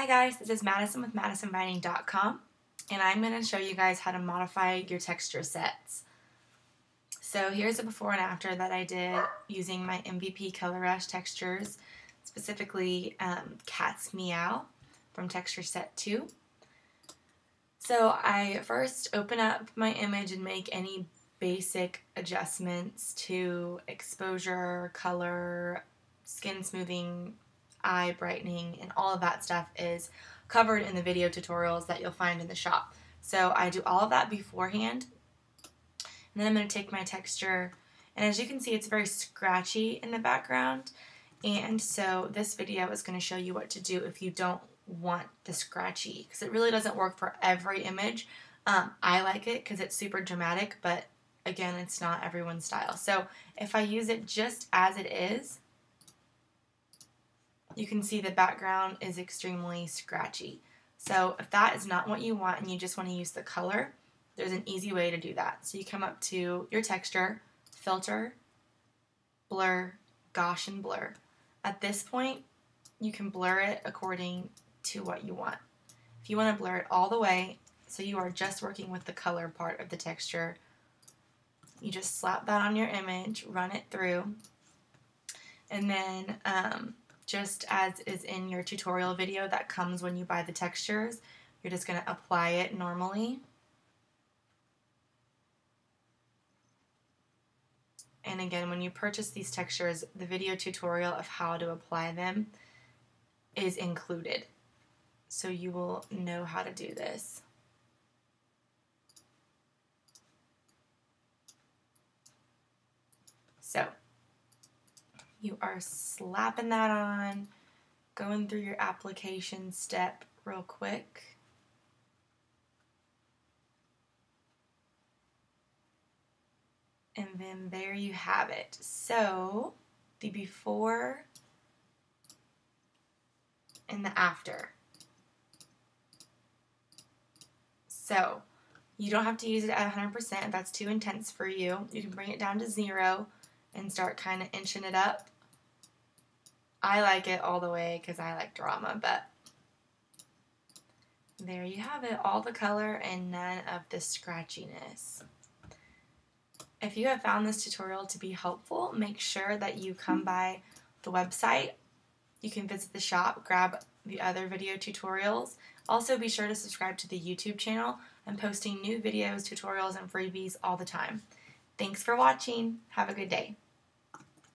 Hi guys, this is Madison with madisonvining.com, and I'm going to show you guys how to modify your texture sets. So here's a before and after that I did using my MVP Color Rush textures, specifically Cat's Meow from Texture Set 2. So I first open up my image and make any basic adjustments to exposure, color, skin smoothing, eye brightening, and all of that stuff is covered in the video tutorials that you'll find in the shop. So I do all of that beforehand, and then I'm going to take my texture, and as you can see it's very scratchy in the background, and so this video is going to show you what to do if you don't want the scratchy, because it really doesn't work for every image. I like it because it's super dramatic, but again, it's not everyone's style. So if I use it just as it is, you can see the background is extremely scratchy. So if that is not what you want and you just want to use the color, there's an easy way to do that. So you come up to your texture, filter, blur, Gaussian blur. At this point, you can blur it according to what you want. If you want to blur it all the way, so you are just working with the color part of the texture, you just slap that on your image, run it through, and then just as is in your tutorial video that comes when you buy the textures, you're just going to apply it normally. And again, when you purchase these textures, the video tutorial of how to apply them is included, so you will know how to do this. So you are slapping that on, going through your application step real quick. And then there you have it. So the before and the after. So you don't have to use it at 100% if that's too intense for you. You can bring it down to 0 and start kind of inching it up. I like it all the way because I like drama, but there you have it, all the color and none of the scratchiness. If you have found this tutorial to be helpful, make sure that you come by the website. You can visit the shop, grab the other video tutorials. Also be sure to subscribe to the YouTube channel. I'm posting new videos, tutorials, and freebies all the time. Thanks for watching. Have a good day.